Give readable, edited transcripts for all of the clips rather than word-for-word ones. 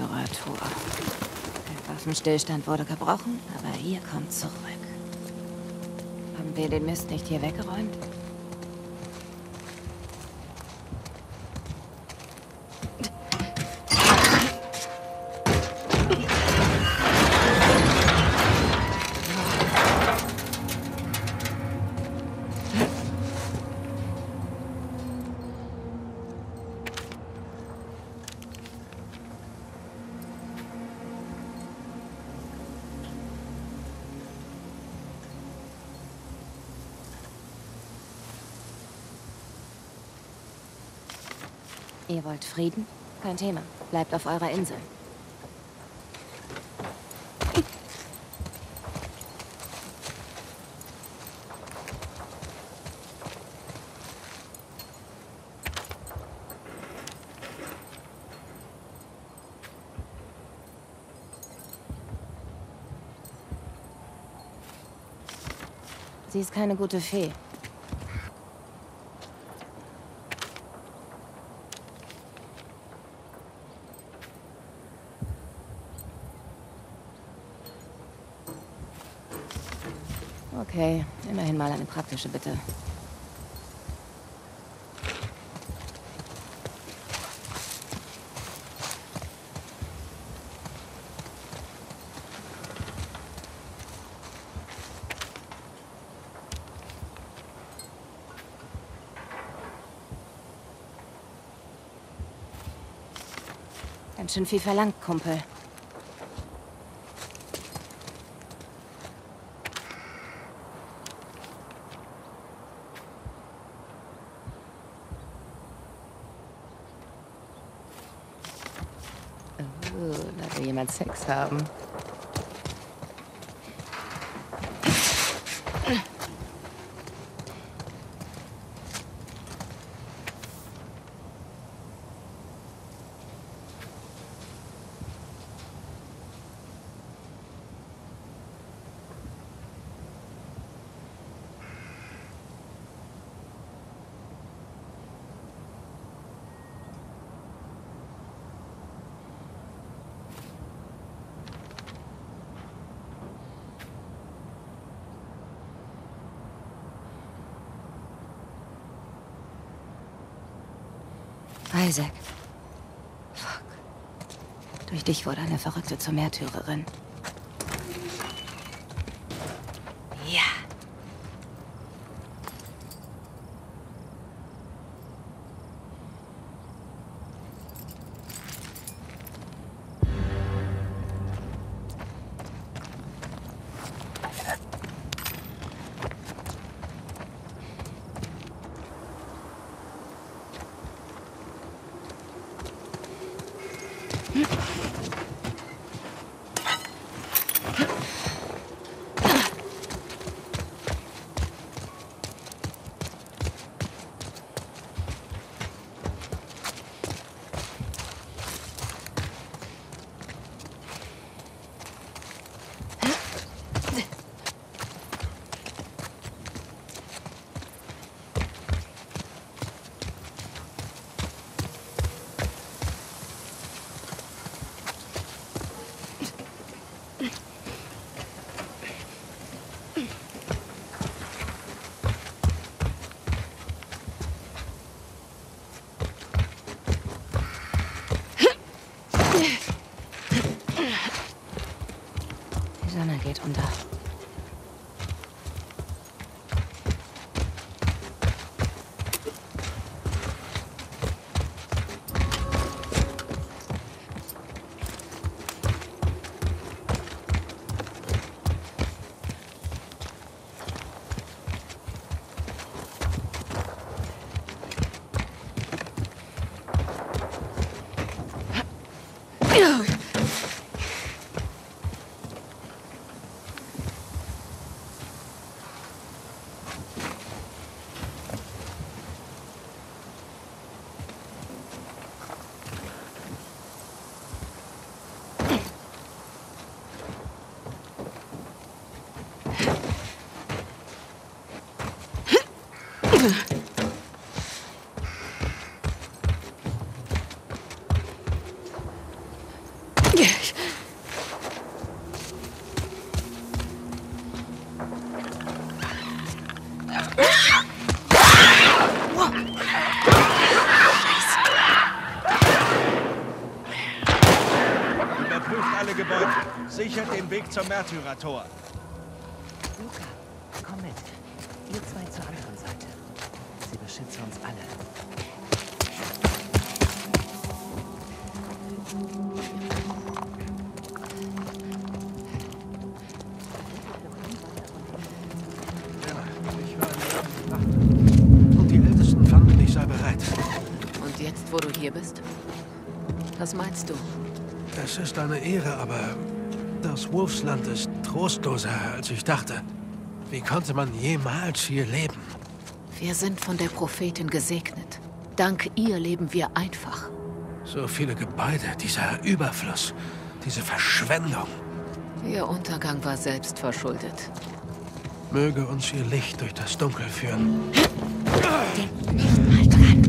Lokführertor. Der Waffenstillstand wurde gebrochen, aber ihr kommt zurück. Haben wir den Mist nicht hier weggeräumt? Ihr wollt Frieden? Kein Thema. Bleibt auf eurer Insel. Sie ist keine gute Fee. Okay, immerhin mal eine praktische Bitte. Ganz schön viel verlangt, Kumpel. Jemand Sex haben. Isaac. Fuck. Durch dich wurde eine Verrückte zur Märtyrerin. Ja. Unter. Sichert den Weg zum Märtyrertor. Luca, komm mit. Ihr zwei zur anderen Seite. Sie beschützen uns alle. Ja, ich war nicht. Und die Ältesten fanden, ich sei bereit. Und jetzt, wo du hier bist? Was meinst du? Es ist eine Ehre, aber das Wolfsland ist trostloser, als ich dachte. Wie konnte man jemals hier leben? Wir sind von der Prophetin gesegnet. Dank ihr leben wir einfach. So viele Gebäude, dieser Überfluss, diese Verschwendung. Ihr Untergang war selbst verschuldet. Möge uns ihr Licht durch das Dunkel führen. Denk nicht mal dran.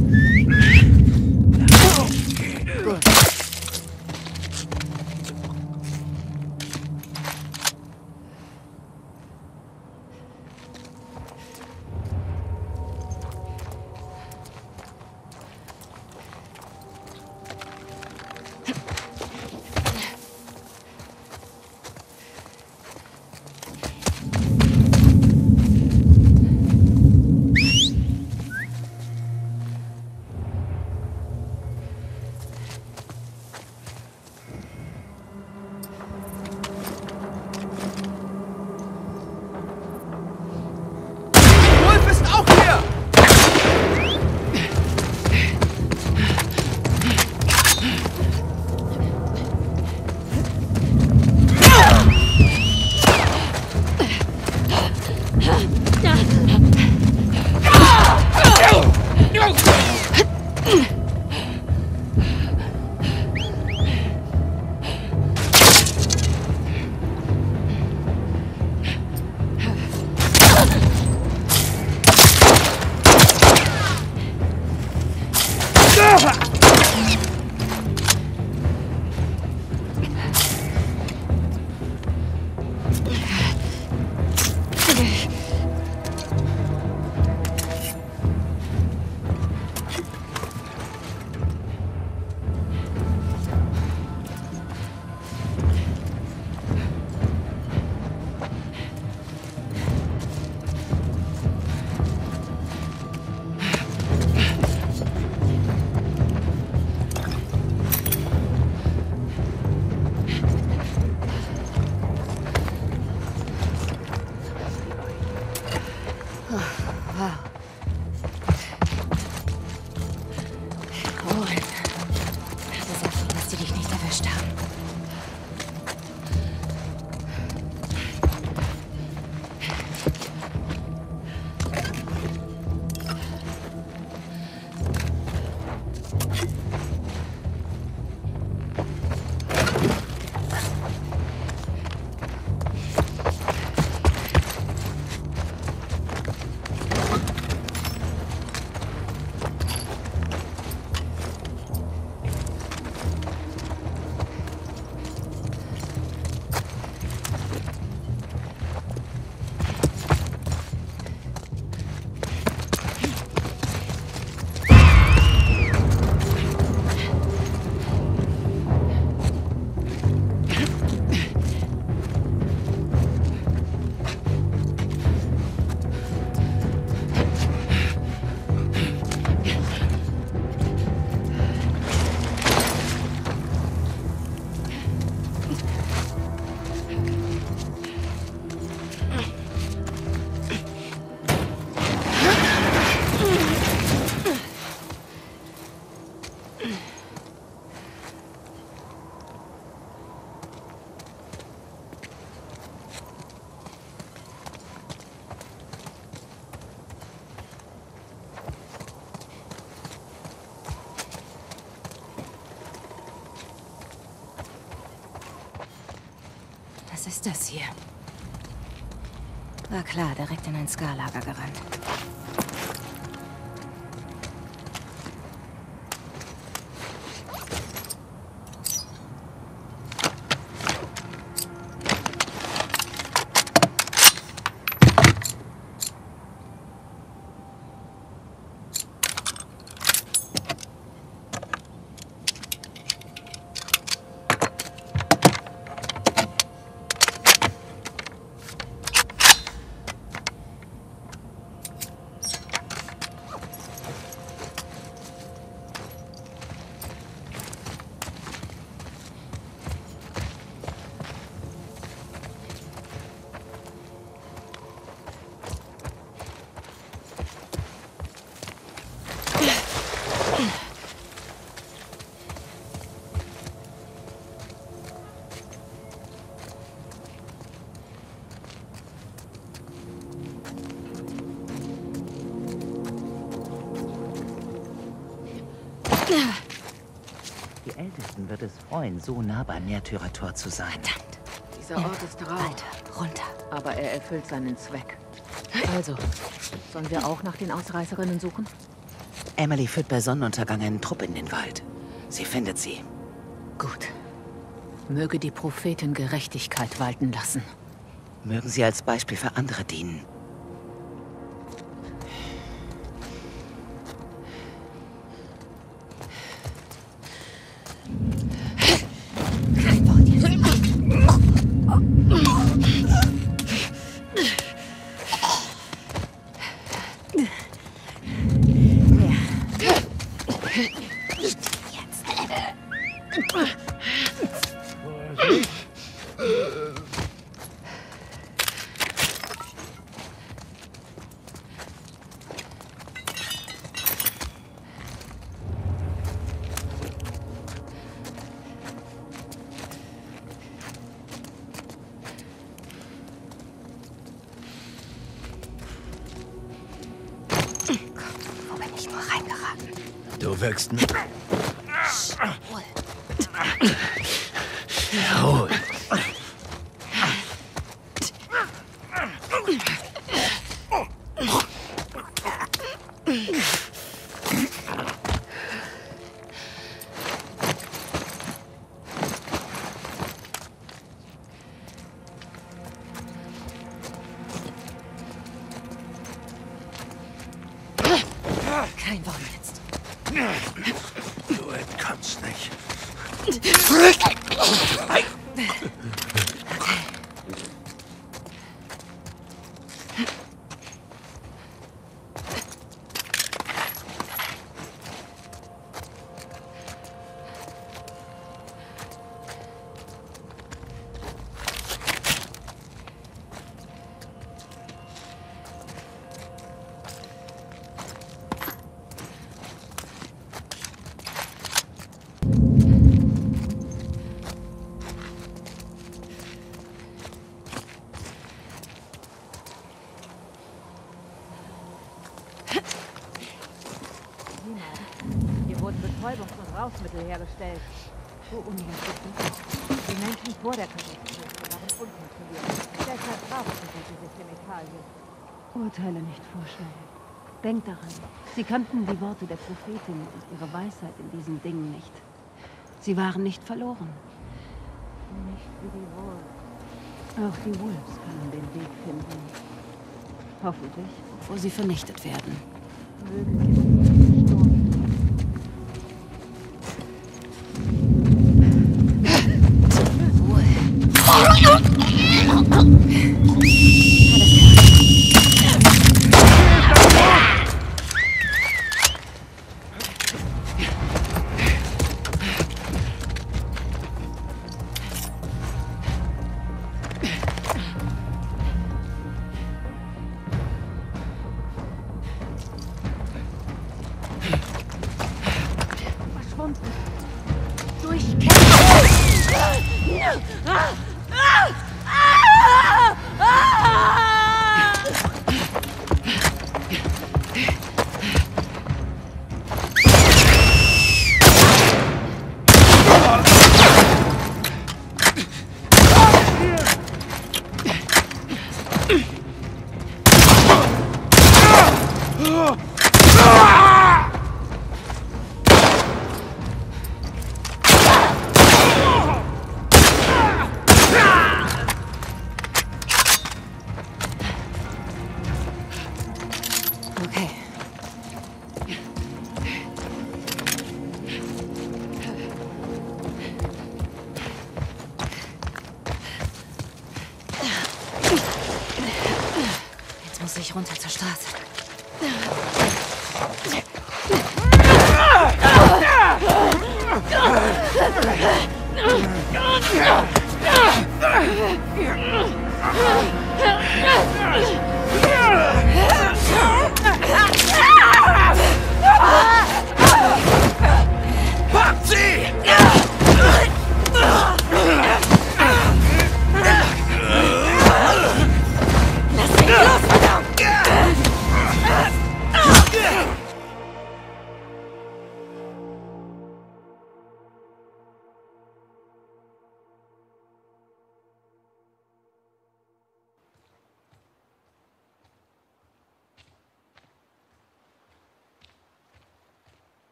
Was ist das hier? War klar, direkt in ein Skarlager gerannt. Die Ältesten wird es freuen, so nah beim Märtyrertor zu sein. Verdammt. Dieser Ort ist rau. Alter, runter. Aber er erfüllt seinen Zweck. Also, sollen wir auch nach den Ausreißerinnen suchen? Emily führt bei Sonnenuntergang einen Trupp in den Wald. Sie findet sie. Gut. Möge die Prophetin Gerechtigkeit walten lassen. Mögen sie als Beispiel für andere dienen. Du wirkst nicht. Ruhe. Kein Wort jetzt. Du entkommst nicht. Betäubung von Rauschmittel hergestellt. So unheimlich. Die Menschen vor der Katastrophe waren unkontrolliert. Deshalb brauchten sie diese Chemikalien. Urteile nicht vorschnell. Denkt daran, sie kannten die Worte der Prophetin und ihre Weisheit in diesen Dingen nicht. Sie waren nicht verloren. Nicht wie die Wolves. Auch die Wolves können den Weg finden. Hoffentlich, wo sie vernichtet werden. Mögen ich runter zur Straße. Packt sie!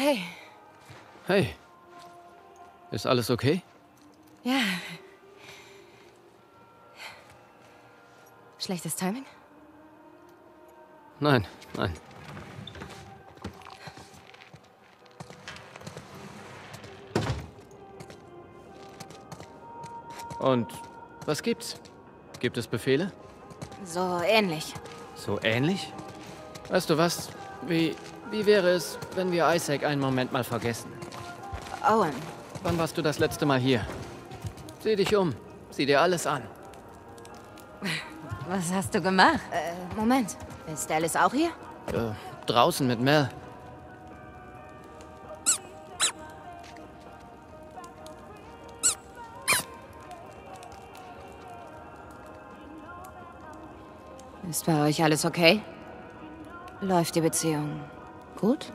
Hey. Hey. Ist alles okay? Ja. Schlechtes Timing? Nein, nein. Und was gibt's? Gibt es Befehle? So ähnlich. So ähnlich? Weißt du was? Wie wäre es, wenn wir Isaac einen Moment mal vergessen? Owen. Wann warst du das letzte Mal hier? Sieh dich um. Sieh dir alles an. Was hast du gemacht? Moment. Ist Alice auch hier? Draußen mit Mel. Ist bei euch alles okay? Läuft die Beziehung gut?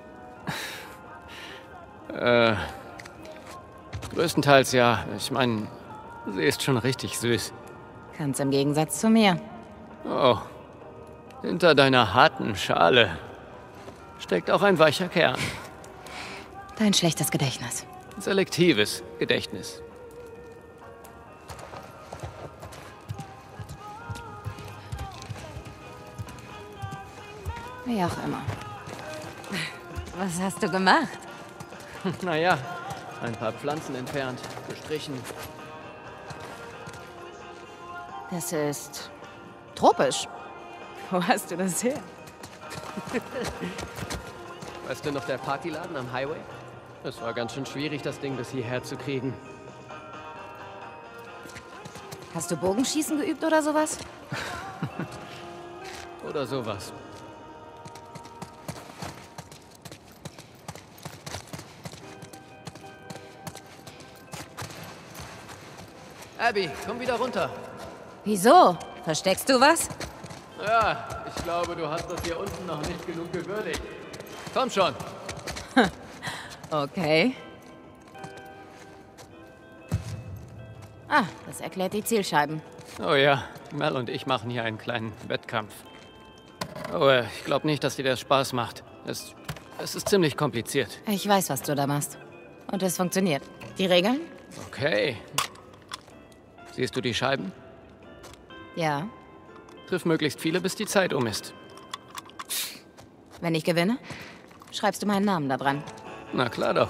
Größtenteils ja. Ich meine, sie ist schon richtig süß. Ganz im Gegensatz zu mir. Oh, hinter deiner harten Schale steckt auch ein weicher Kern. Dein schlechtes Gedächtnis. Selektives Gedächtnis. Wie auch immer. Was hast du gemacht? Naja, ein paar Pflanzen entfernt, gestrichen. Das ist tropisch. Wo hast du das her? Weißt du noch, der Partyladen am Highway? Es war ganz schön schwierig, das Ding bis hierher zu kriegen. Hast du Bogenschießen geübt oder sowas? Oder sowas. Abby, komm wieder runter. Wieso? Versteckst du was? Ja, ich glaube, du hast das hier unten noch nicht genug gewürdigt. Komm schon. Okay. Ah, das erklärt die Zielscheiben. Oh ja, Mel und ich machen hier einen kleinen Wettkampf. Aber ich glaube nicht, dass dir das Spaß macht. Es ist ziemlich kompliziert. Ich weiß, was du da machst. Und es funktioniert. Die Regeln? Okay. Siehst du die Scheiben? Ja. Triff möglichst viele, bis die Zeit um ist. Wenn ich gewinne, schreibst du meinen Namen da dran. Na klar doch.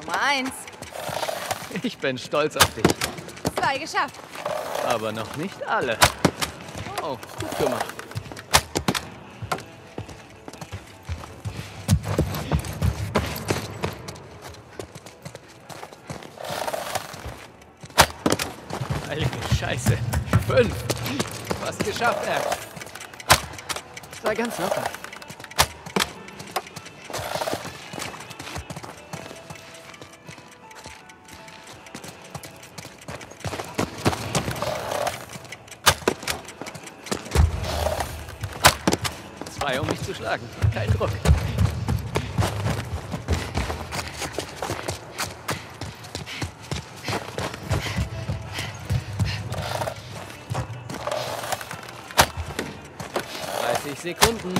Nummer 1. Ich bin stolz auf dich. 2 geschafft. Aber noch nicht alle. Oh, gut gemacht. Scheiße. 5. Was geschafft, Sei ganz locker. Zwei, um mich zu schlagen. Kein Druck. Sekunden.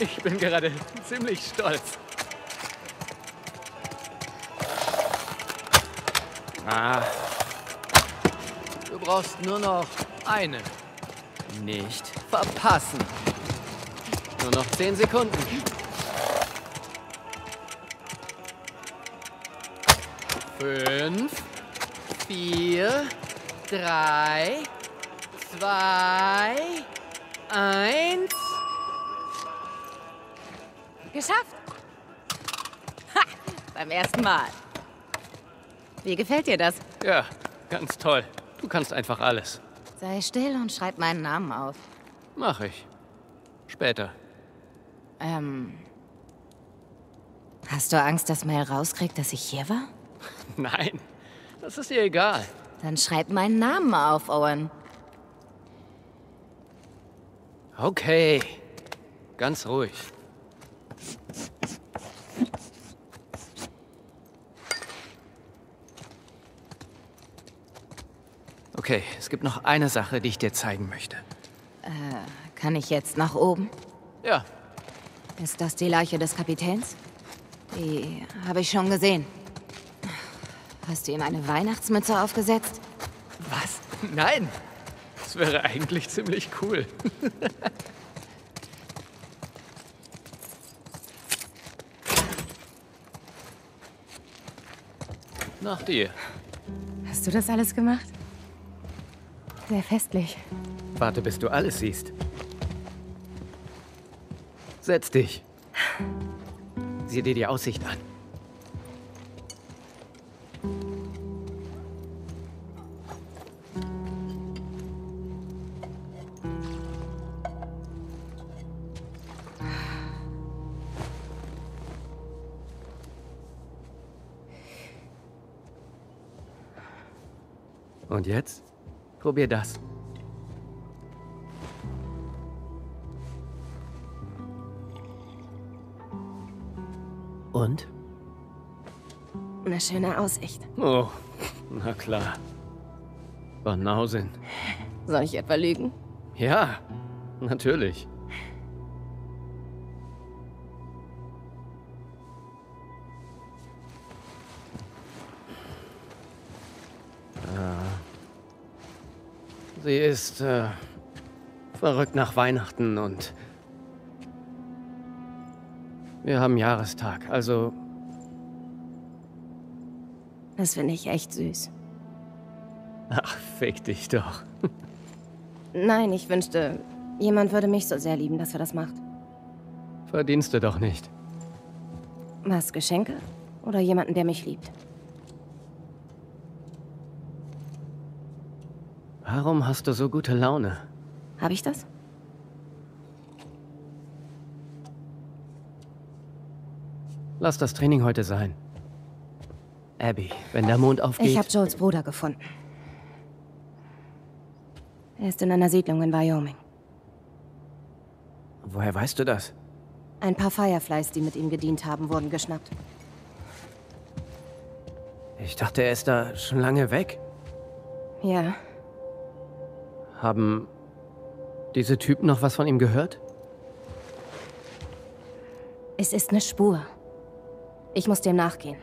Ich bin gerade ziemlich stolz. Du brauchst nur noch eine. Nicht verpassen. Nur noch 10 Sekunden. Fünf, 4, 3, 2... 1. Geschafft. Ha, beim ersten Mal. Wie gefällt dir das? Ja, ganz toll. Du kannst einfach alles. Sei still und schreib meinen Namen auf. Mach ich. Später. Hast du Angst, dass Mel rauskriegt, dass ich hier war? Nein, das ist ihr egal. Dann schreib meinen Namen auf, Owen. Okay, ganz ruhig. Okay, es gibt noch eine Sache, die ich dir zeigen möchte. Kann ich jetzt nach oben? Ja. Ist das die Leiche des Kapitäns? Die habe ich schon gesehen. Hast du ihm eine Weihnachtsmütze aufgesetzt? Was? Nein! Das wäre eigentlich ziemlich cool. Nach dir. Hast du das alles gemacht? Sehr festlich. Warte, bis du alles siehst. Setz dich. Sieh dir die Aussicht an. Und jetzt? Probier das. Und? Eine schöne Aussicht. Oh, na klar. Banausen. Soll ich etwa lügen? Ja, natürlich. Sie ist verrückt nach Weihnachten und wir haben Jahrestag, also... Das finde ich echt süß. Ach, fick dich doch. Nein, ich wünschte, jemand würde mich so sehr lieben, dass er das macht. Verdienst du doch nicht. Was, Geschenke? Oder jemanden, der mich liebt? Warum hast du so gute Laune? Habe ich das? Lass das Training heute sein. Abby, wenn der Mond aufgeht... Ich habe Joels Bruder gefunden. Er ist in einer Siedlung in Wyoming. Woher weißt du das? Ein paar Fireflies, die mit ihm gedient haben, wurden geschnappt. Ich dachte, er ist da schon lange weg. Ja. Haben diese Typen noch was von ihm gehört? Es ist eine Spur. Ich muss dem nachgehen.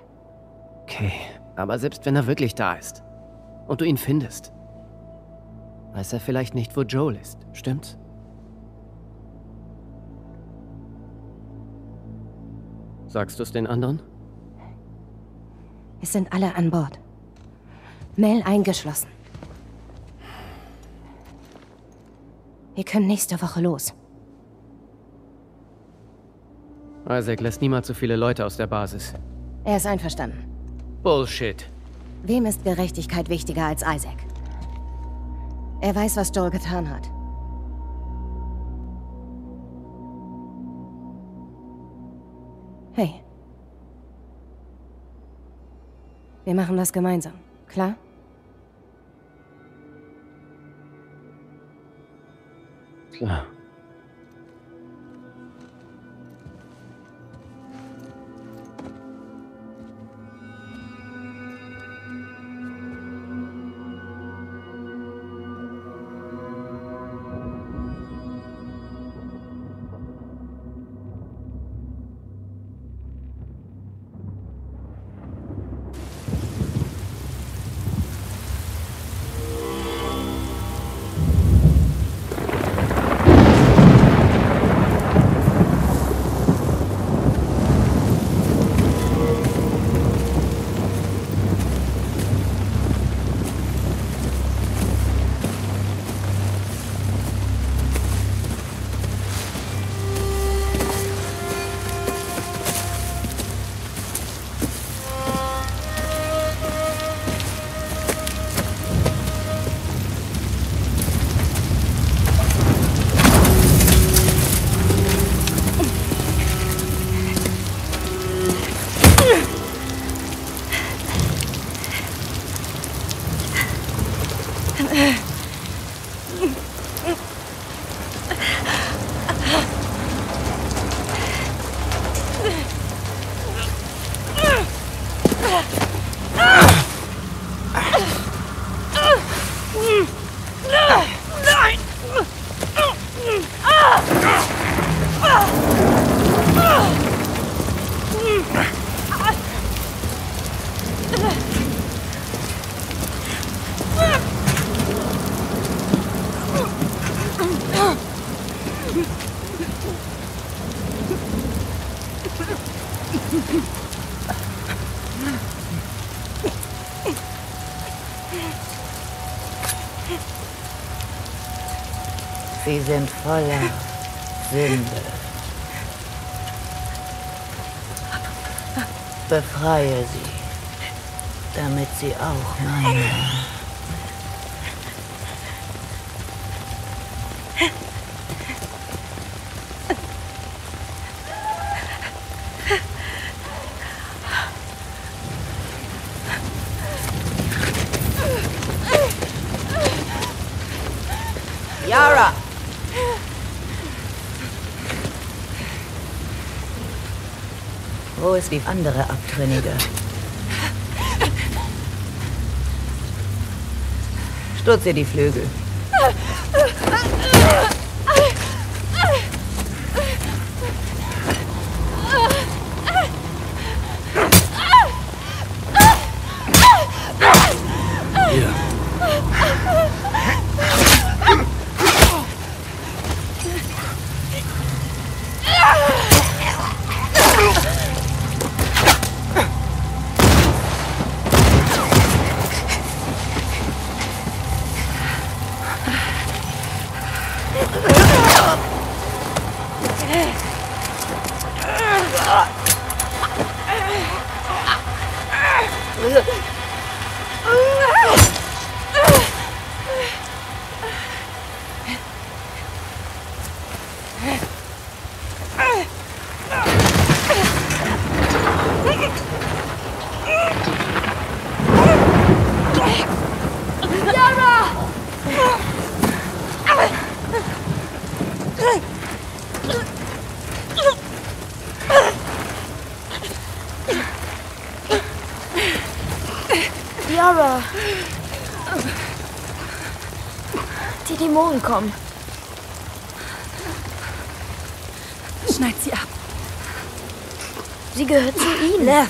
Okay, aber selbst wenn er wirklich da ist und du ihn findest, weiß er vielleicht nicht, wo Joel ist, stimmt's? Sagst du es den anderen? Es sind alle an Bord. Mel eingeschlossen. Wir können nächste Woche los. Isaac lässt niemals so viele Leute aus der Basis. Er ist einverstanden. Bullshit. Wem ist Gerechtigkeit wichtiger als Isaac? Er weiß, was Joel getan hat. Hey. Wir machen das gemeinsam, klar? Klar. Sie sind voller Sünde. Befreie sie, damit sie auch meine Yara. Wo ist die andere Abtrünnige? Stutze die Flügel. Die Dämonen kommen. Schneid sie ab. Sie gehört zu ihnen. Lev.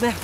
Lev.